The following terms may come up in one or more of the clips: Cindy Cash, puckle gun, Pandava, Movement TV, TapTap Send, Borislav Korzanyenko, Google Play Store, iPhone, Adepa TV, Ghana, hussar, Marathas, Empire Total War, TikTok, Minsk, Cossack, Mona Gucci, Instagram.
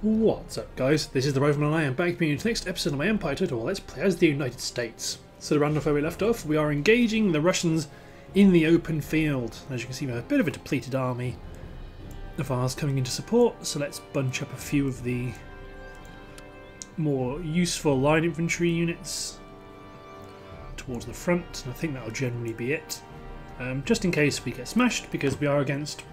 What's up guys, this is the Rifleman and I am back to the next episode of my Empire Total War. Let's play as the United States. So the round off where we left off, we are engaging the Russians in the open field. As you can see we have a bit of a depleted army. The Vars coming into support, so let's bunch up a few of the more useful line infantry units towards the front, and I think that'll generally be it. Just in case we get smashed, because we are against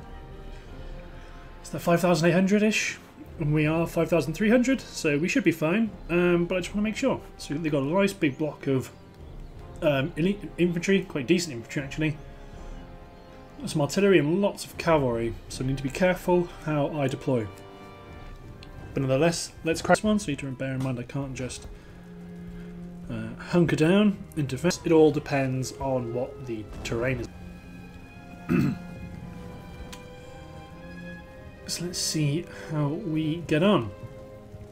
5,800-ish. And we are 5,300, so we should be fine, but I just want to make sure. So they've got a nice big block of elite infantry, quite decent infantry actually. Some artillery and lots of cavalry, so I need to be careful how I deploy. But nonetheless, let's crack one, so you need to bear in mind I can't just hunker down in defense. It all depends on what the terrain is. So let's see how we get on.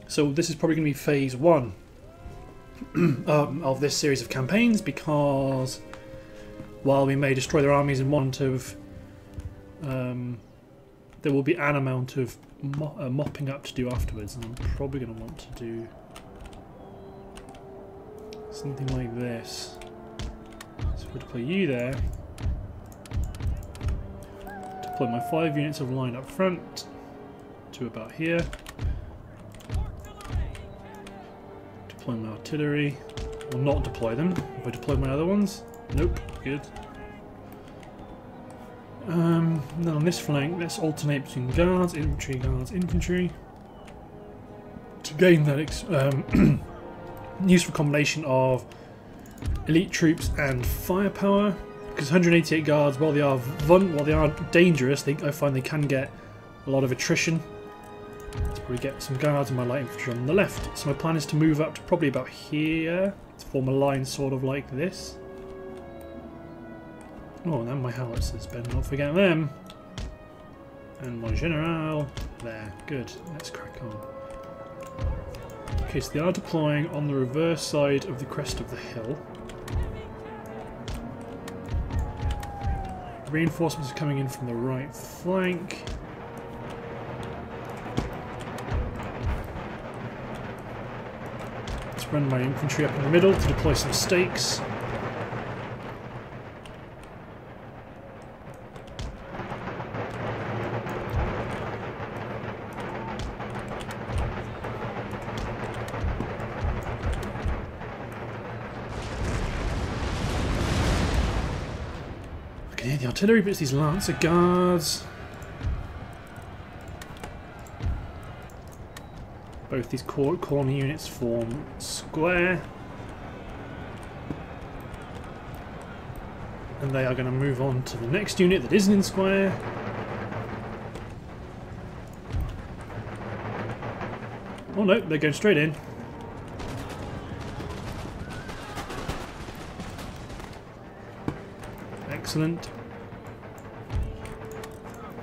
So this is probably going to be phase one of this series of campaigns, because while we may destroy their armies in want of, there will be an amount of mopping up to do afterwards, and I'm probably going to want to do something like this. So we'll deploy you there. Deploy my 5 units of line up front to about here. Deploy my artillery. Will not deploy them. Have I deployed my other ones? Nope. Good. Now on this flank, let's alternate between guards, infantry to gain that useful combination of elite troops and firepower. Because 188 guards, while they are dangerous, I find they can get a lot of attrition. Let's probably get some guards and my light infantry on the left. So my plan is to move up to probably about here, to form a line sort of like this. Oh, and then my howitzers, better not forget them. And my general, there, good, let's crack on. Okay, so they are deploying on the reverse side of the crest of the hill. Reinforcements are coming in from the right flank. Let's run my infantry up in the middle to deploy some stakes. The artillery bits, these lancer guards. Both these corner units form square. And they are going to move on to the next unit that isn't in square. Oh no, they're going straight in. Excellent.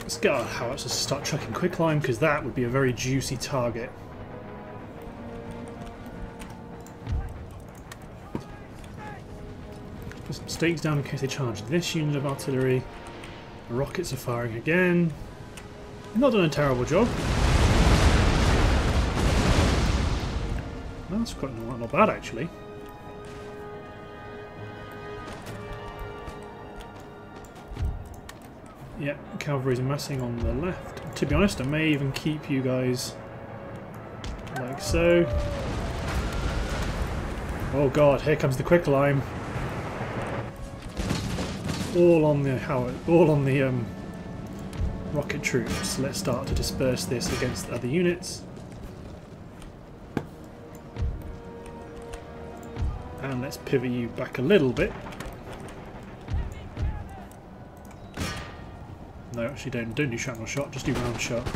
Let's get our howitzers to start chucking quicklime, because that would be a very juicy target. Put some stakes down in case they charge this unit of artillery. The rockets are firing again. Not done a terrible job. That's quite not bad actually. Yeah, cavalry's massing on the left. To be honest, I may even keep you guys like so. Oh god, here comes the quicklime. All on the rocket troops. Let's start to disperse this against the other units. And let's pivot you back a little bit. No, actually don't do shrapnel shot, just do round shot.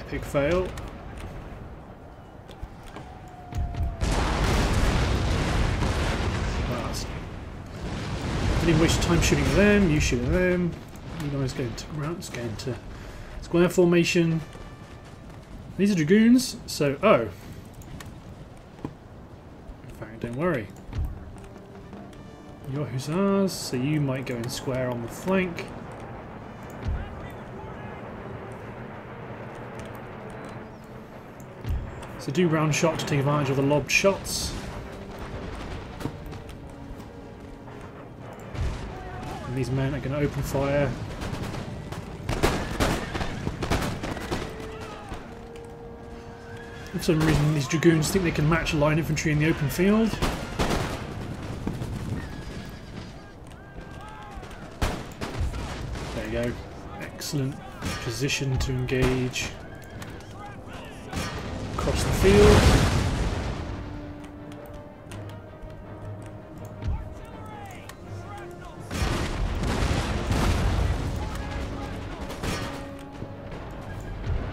Epic fail. That's... I didn't waste time shooting them, you shoot them. You guys go into rounds, go into square formation. These are dragoons, so oh. In fact, don't worry. Your hussars, so you might go in square on the flank. So do round shot to take advantage of the lobbed shots. And these men are going to open fire. For some reason these dragoons think they can match line infantry in the open field. There you go. Excellent position to engage across the field.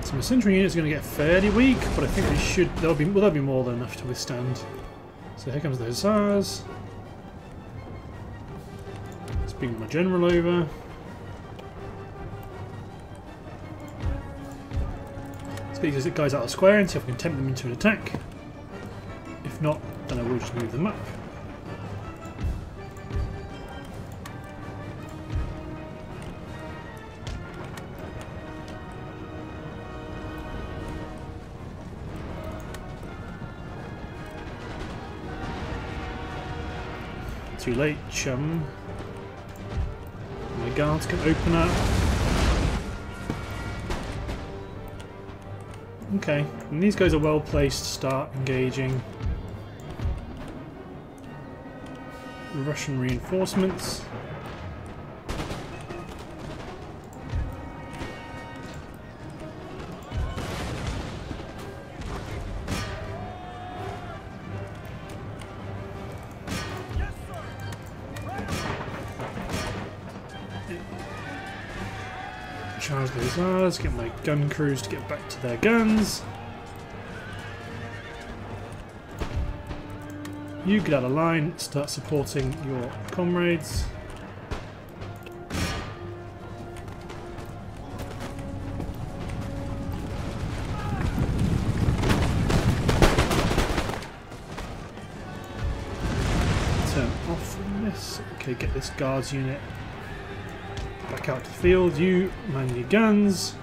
So my centering unit is going to get fairly weak, but I think they should. They'll be more than enough to withstand. So here comes the hussars. Let's bring my general over. These guys out of square and see if we can tempt them into an attack. If not, then I will just move them up. Too late, chum. My guards can open up. Okay, and these guys are well placed to start engaging Russian reinforcements. Charge the hussars, get my gun crews to get back to their guns. You get out of line, start supporting your comrades. Turn off from this. Okay, get this guards unit back out to the field. You man your guns.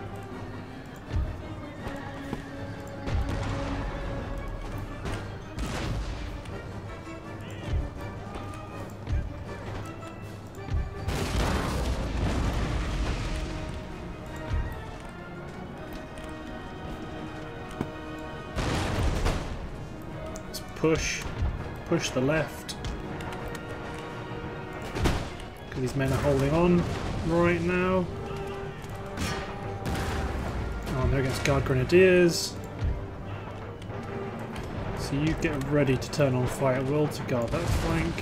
Let's push the left, because these men are holding on right now. Oh, they're against guard grenadiers. So you get ready to turn on fire at will to guard that flank.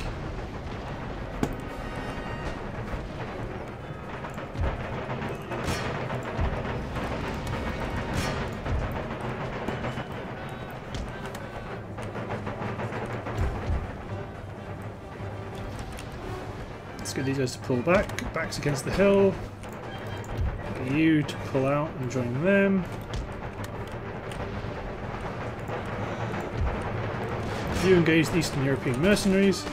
Let's get these guys to pull back. Backs against the hill. Get you to pull out and join them. You engage the Eastern European mercenaries.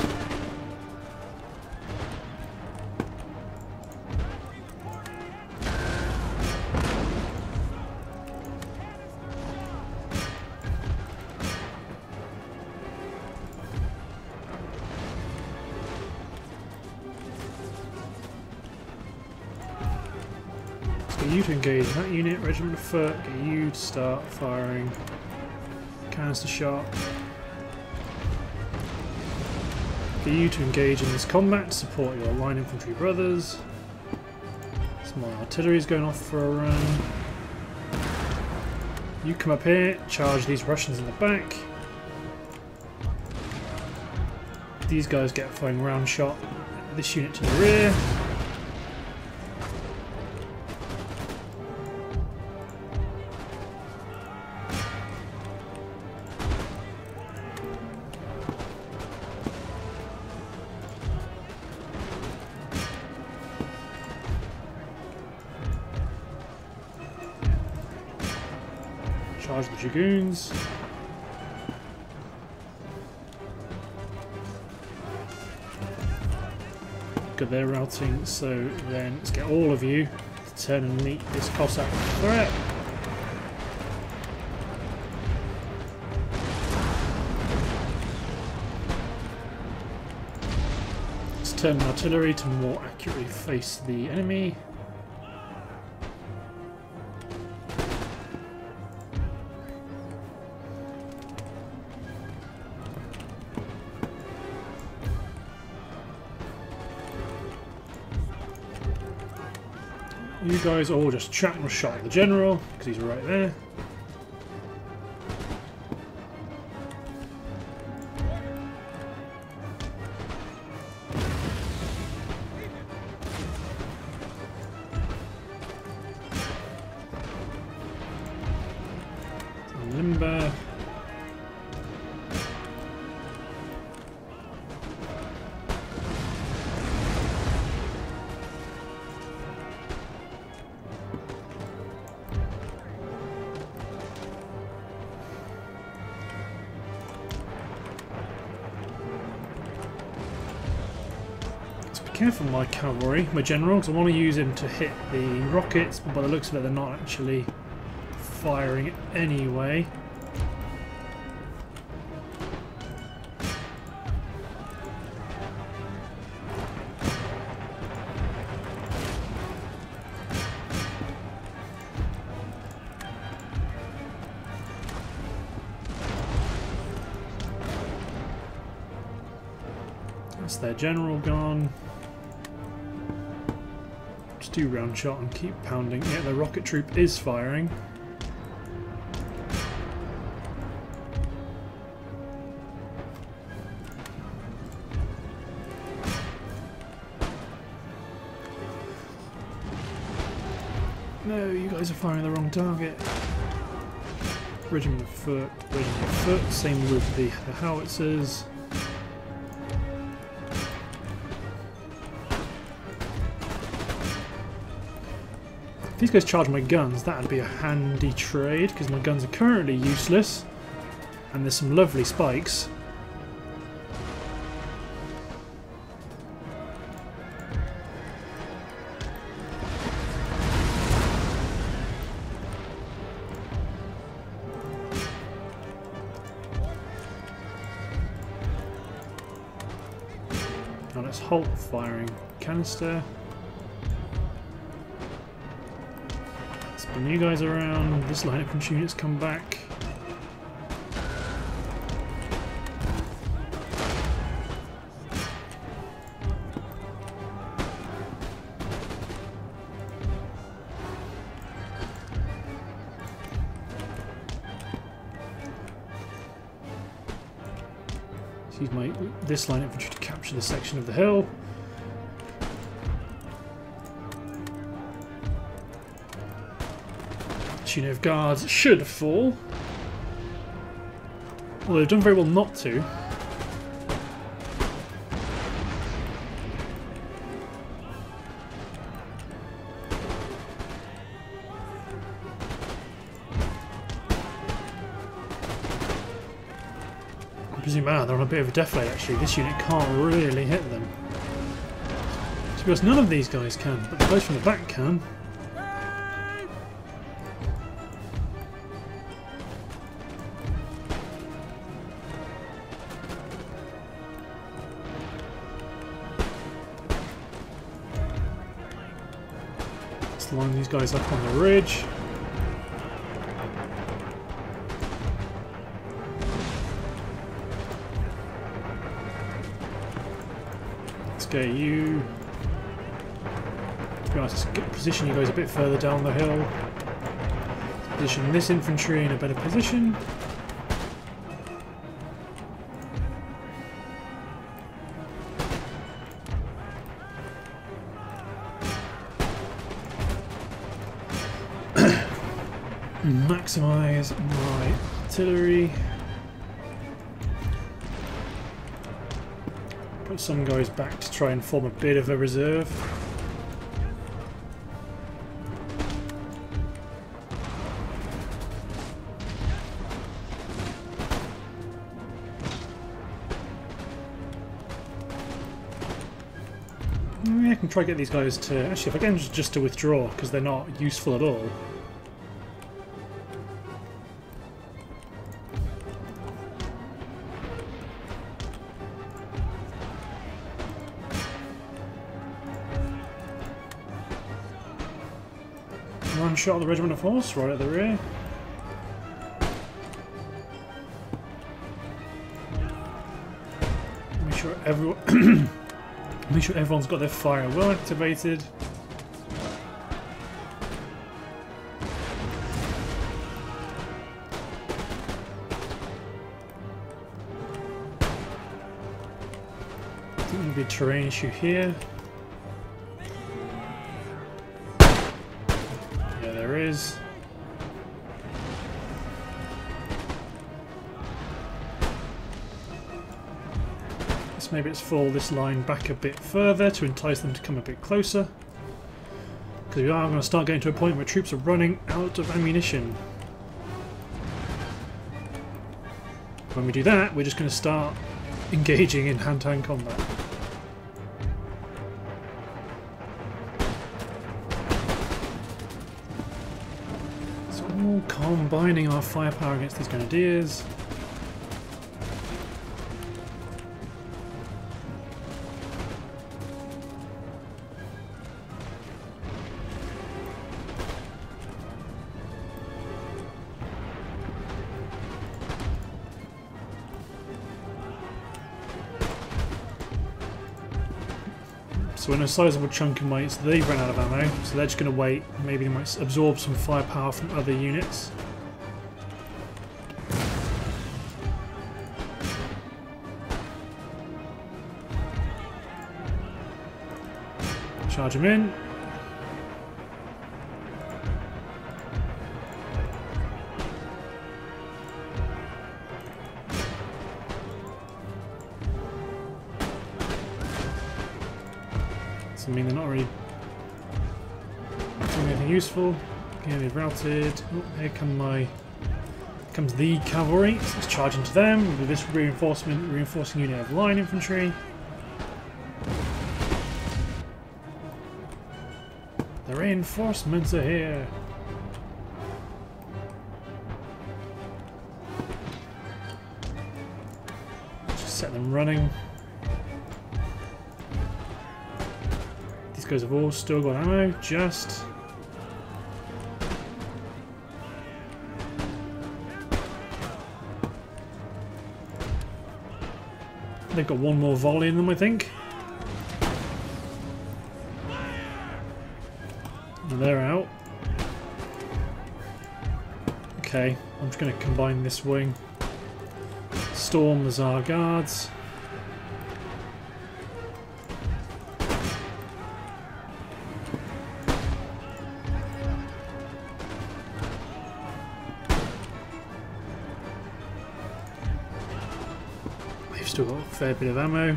You to engage that unit, regiment of foot, get you to start firing canister shot. Get you to engage in this combat to support your line infantry brothers. Some more artillery is going off for a run. You come up here, charge these Russians in the back. These guys get firing round shot at this unit to the rear. Charge the dragoons. Got their routing, so then let's get all of you to turn and meet this Cossack threat. turn artillery to more accurately face the enemy. You guys all just shrapnel shot at the general, because he's right there. Limber. Careful, my cavalry, my general, because I want to use him to hit the rockets, but by the looks of it, they're not actually firing anyway. That's their general gone. Do round shot and keep pounding. Yeah, the rocket troop is firing. No, you guys are firing the wrong target. Regiment of foot, regiment of foot. Same with the howitzers. If these guys charge my guns, that would be a handy trade, because my guns are currently useless, and there's some lovely spikes. Now let's halt firing canister. When you guys are around, this line of infantry units come back. Let's use my this line of infantry to capture the section of the hill. Unit of guards should fall. Well, they've done very well not to. I presume they're on a bit of a deflate actually. This unit can't really hit them. To be honest, none of these guys can, but the guys from the back can. Line these guys up on the ridge. Let's get you. Let's position you guys a bit further down the hill. Let's position this infantry in a better position. Maximize my artillery. Put some guys back to try and form a bit of a reserve. Maybe I can try to get these guys to actually, if I can, just to withdraw because they're not useful at all. One shot of the regiment of horse right at the rear. Make sure everyone make sure everyone's got their fire well activated. There'll be a terrain issue here. Yeah, there is. So maybe let's fall this line back a bit further to entice them to come a bit closer. Because we are going to start getting to a point where troops are running out of ammunition. When we do that, we're just going to start engaging in hand-to-hand combat. Combining our firepower against these grenadiers. So when a sizable chunk of mites, they ran out of ammo, so they're just going to wait. Maybe they might absorb some firepower from other units. Charge them in. I mean, they're not really doing anything useful. Okay, they've routed. Oh, here come comes the cavalry. So let's charge into them with this reinforcing unit of line infantry. The reinforcements are here. Just set them running. Because they've all still got ammo, just. They've got one more volley in them, I think. And they're out. Okay, I'm just going to combine this wing. Storm the Tsar Guards. Still got a fair bit of ammo.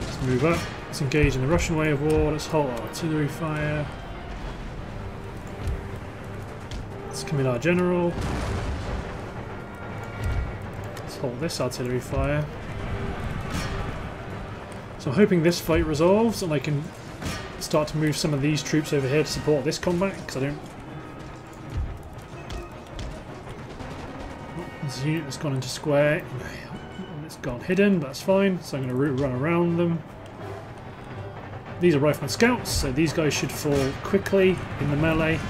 Let's move up. Let's engage in the Russian way of war. Let's halt our artillery fire. Let's commit our general. Let's halt this artillery fire. So I'm hoping this fight resolves and I can start to move some of these troops over here to support this combat, because I don't... Oh, there's a unit that's gone into square. It's gone hidden, but that's fine. So I'm going to run around them. These are Rifleman Scouts, so these guys should fall quickly in the melee.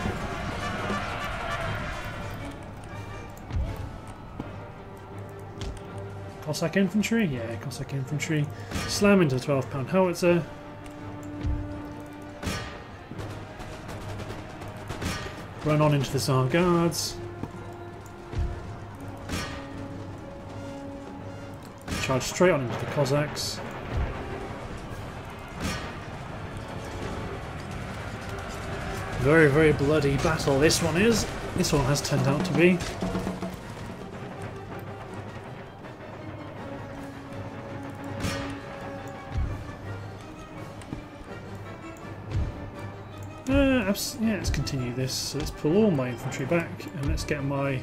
Cossack Infantry? Yeah, Cossack Infantry. Slam into the 12-pound howitzer. Run on into the Tsar Guards. Charge straight on into the Cossacks. Very, very bloody battle this one is. This one has turned out to be. Yeah, let's continue this. So let's pull all my infantry back and let's get my...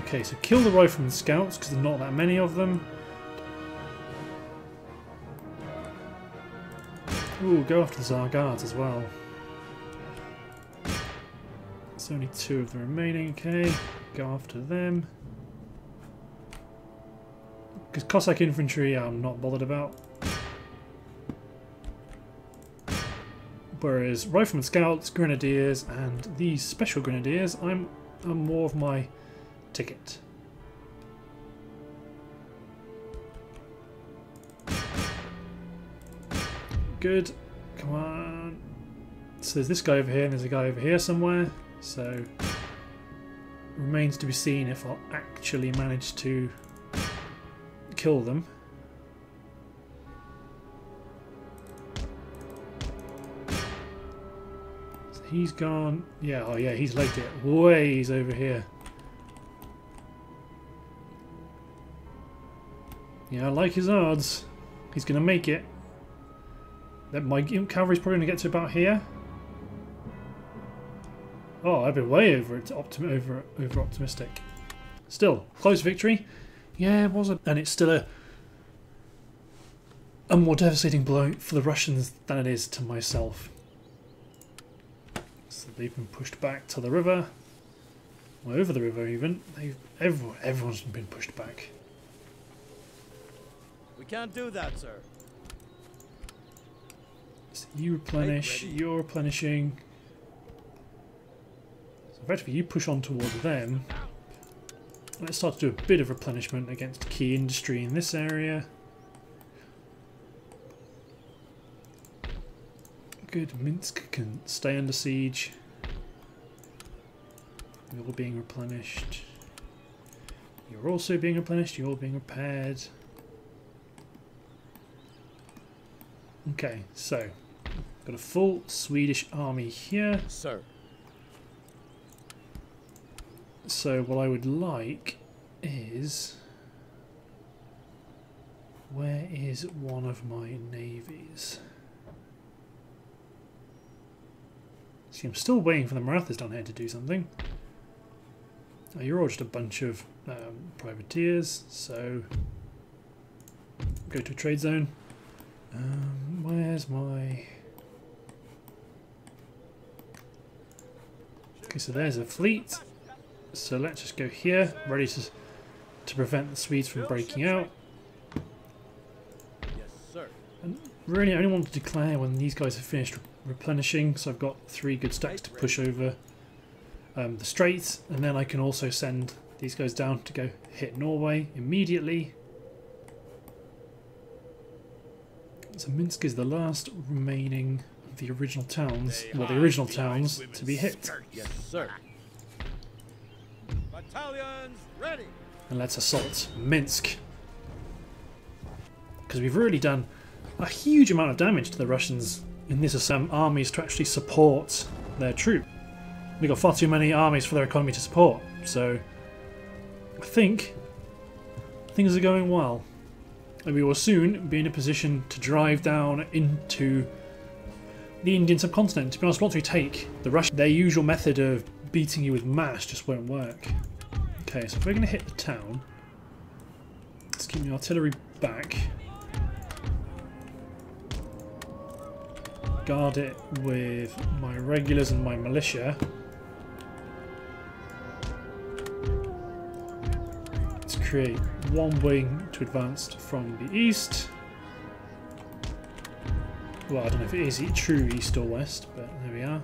Okay, so kill the Rifleman Scouts because there's not that many of them. Ooh, go after the Tsar Guards as well. There's only two of the remaining. Okay, go after them. Because Cossack infantry I'm not bothered about. Whereas Rifleman Scouts, Grenadiers and these Special Grenadiers are more of my ticket. Good. Come on. So there's this guy over here and there's a guy over here somewhere. So remains to be seen if I'll actually manage to kill them. So he's gone. Yeah, oh yeah, he's legged it ways over here. Yeah, I like his odds. He's going to make it. Then my cavalry's probably going to get to about here. Oh, I've been way over optimistic. Still, close victory. Yeah, it was, and it's still a more devastating blow for the Russians than it is to myself. So they've been pushed back to the river, well, over the river even. Everyone's been pushed back. We can't do that, sir. So you replenish. You're replenishing. So effectively, you push on towards them. Let's start to do a bit of replenishment against key industry in this area. Good, Minsk can stay under siege. You're being replenished. You're also being replenished, you're being repaired. Okay, so got a full Swedish army here. Sir. So what I would like is, where is one of my navies? See, I'm still waiting for the Marathas down here to do something. Oh, you're all just a bunch of privateers, so go to a trade zone. Where's my... Okay, so there's a fleet. So let's just go here, ready to prevent the Swedes from breaking out. Yes, sir. And really, I only want to declare when these guys have finished replenishing, so I've got 3 good stacks to push over the straits, and then I can also send these guys down to go hit Norway immediately. So Minsk is the last remaining of the original towns, well, the original towns to be hit. Yes, sir. Battalions ready. And let's assault Minsk, because we've really done a huge amount of damage to the Russians in this assault. Armies to actually support their troop. We've got far too many armies for their economy to support, so I think things are going well, and we will soon be in a position to drive down into the Indian subcontinent. To be honest, once we take the Russians, their usual method of beating you with mass just won't work. Okay, so if we're going to hit the town, let's keep the artillery back. Guard it with my regulars and my militia. Let's create one wing to advance from the east. Well, I don't know if it is true east or west, but there we are.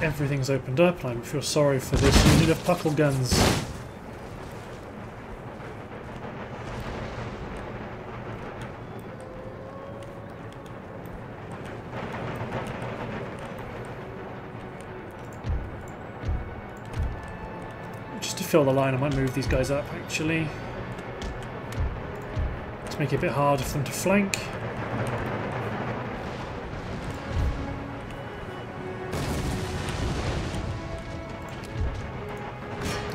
Everything's opened up, and I feel sorry for this unit of puckle guns. Just to fill the line, I might move these guys up actually, to make it a bit harder for them to flank.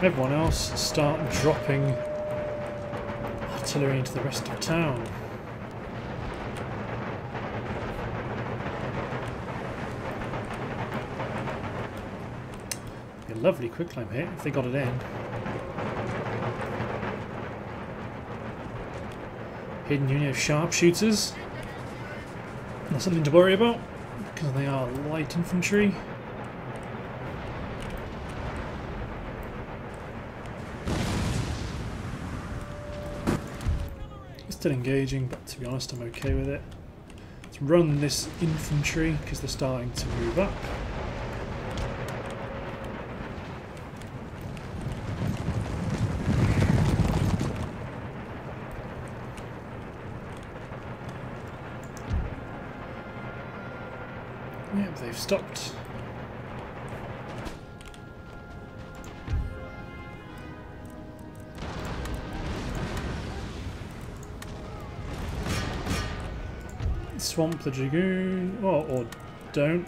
Everyone else, start dropping artillery into the rest of town. A lovely quick climb hit if they got it in. Hidden unit of sharpshooters. Not something to worry about, because they are light infantry. It's still engaging, but to be honest I'm okay with it. Let's run this infantry, because they're starting to move up. Yep, they've stopped. Swamp the Dragoon, or don't.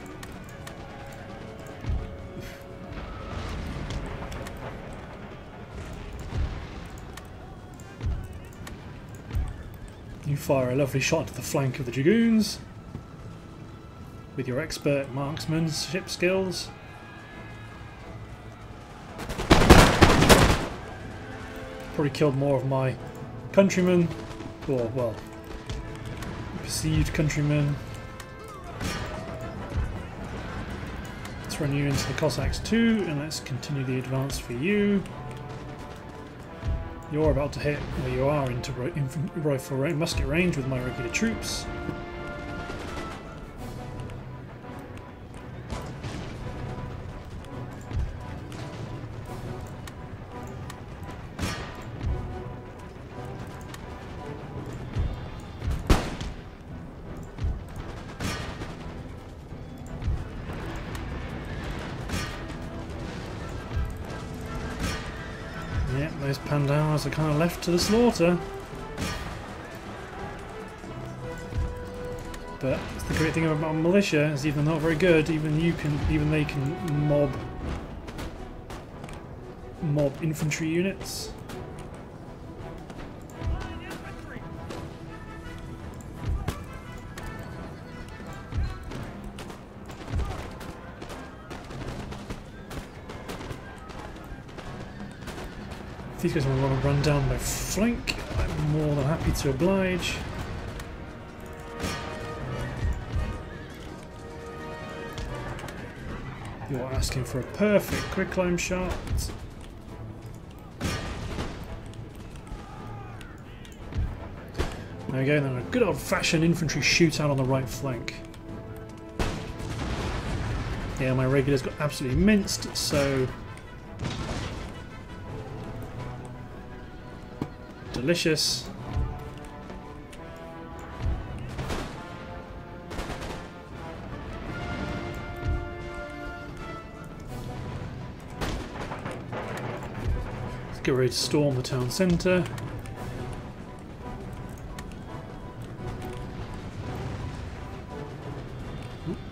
You fire a lovely shot into the flank of the Dragoons. With your expert marksmanship skills. Probably killed more of my countrymen, or, well, perceived countrymen. Let's run you into the Cossacks too, and let's continue the advance for you. You're about to hit, well, you are into rifle musket range with my regular troops. Yep, those Pandavas are kind of left to the slaughter. But it's the great thing about militia is even though not very good, even they can mob infantry units. These guys will want to run down my flank. I'm more than happy to oblige. You're asking for a perfect quicklime shot. There we go, then a good old-fashioned infantry shootout on the right flank. Yeah, my regulars got absolutely minced, so... delicious. Let's get ready to storm the town centre.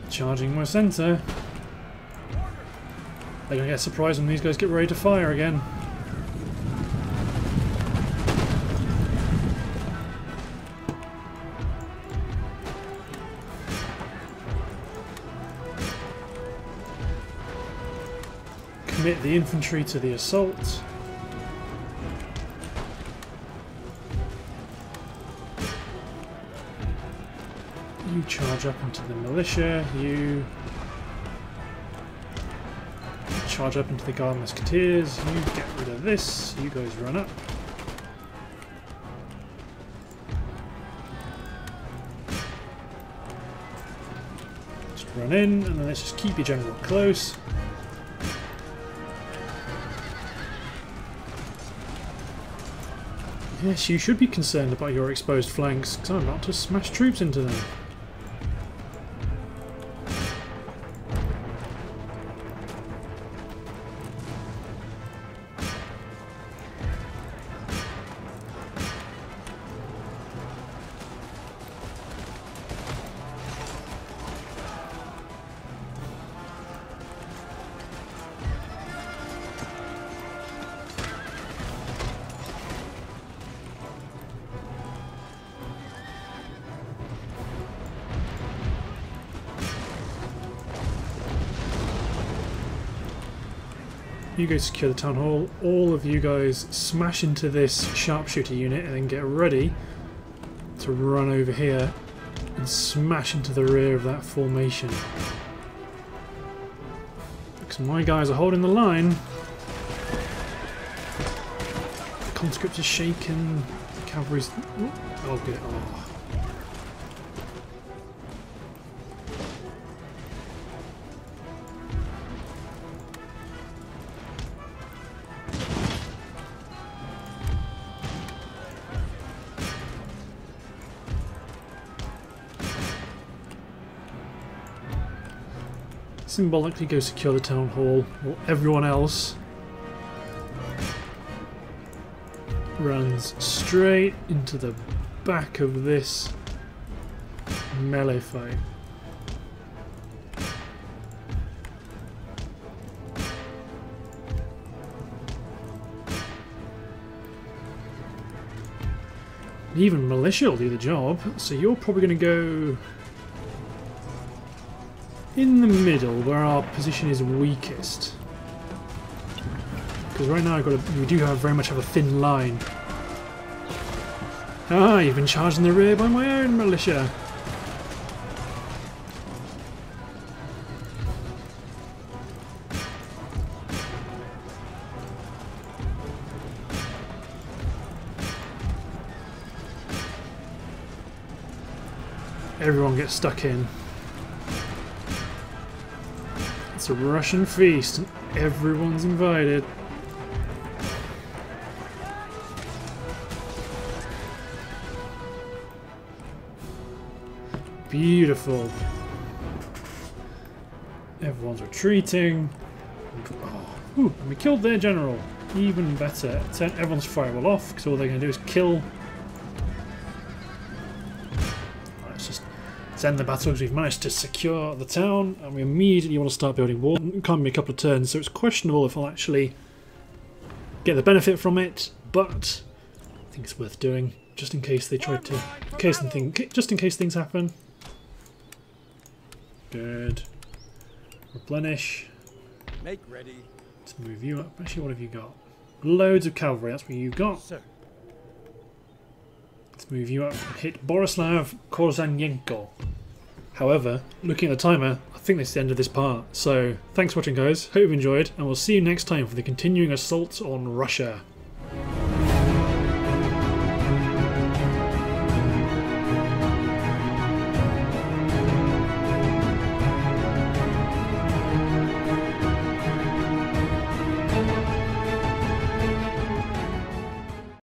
Charging my centre. They're going to get surprised when these guys get ready to fire again. Commit the infantry to the assault. You charge up into the militia. You charge up into the guard musketeers. You get rid of this. You guys run up. Just run in, and then let's just keep your general close. Yes, you should be concerned about your exposed flanks, because I'm about to smash troops into them. You go secure the town hall, all of you guys smash into this sharpshooter unit and then get ready to run over here and smash into the rear of that formation. Because my guys are holding the line. The conscripts are shaken. The cavalry's... Oh, good. Oh. Symbolically go secure the town hall, or everyone else runs straight into the back of this melee fight. Even militia will do the job, so you're probably going to go in the middle, where our position is weakest, because right now we do very much have a thin line. Ah, you've been charged in the rear by my own militia. Everyone gets stuck in. It's a Russian feast and everyone's invited. Beautiful. Everyone's retreating. Oh, ooh, and we killed their general. Even better. Turn everyone's firewall off because all they're going to do is kill. End the battle because we've managed to secure the town, and we immediately want to start building wall. It can't be a couple of turns, so it's questionable if I'll actually get the benefit from it, but I think it's worth doing just in case they try to just in case things happen. Good. Replenish. Make ready. Let's move you up. Actually, what have you got? Loads of cavalry, that's what you got. Sir. Let's move you up and hit Borislav Korzanyenko. However, looking at the timer, I think that's the end of this part. So, thanks for watching guys, hope you've enjoyed, and we'll see you next time for the continuing assault on Russia.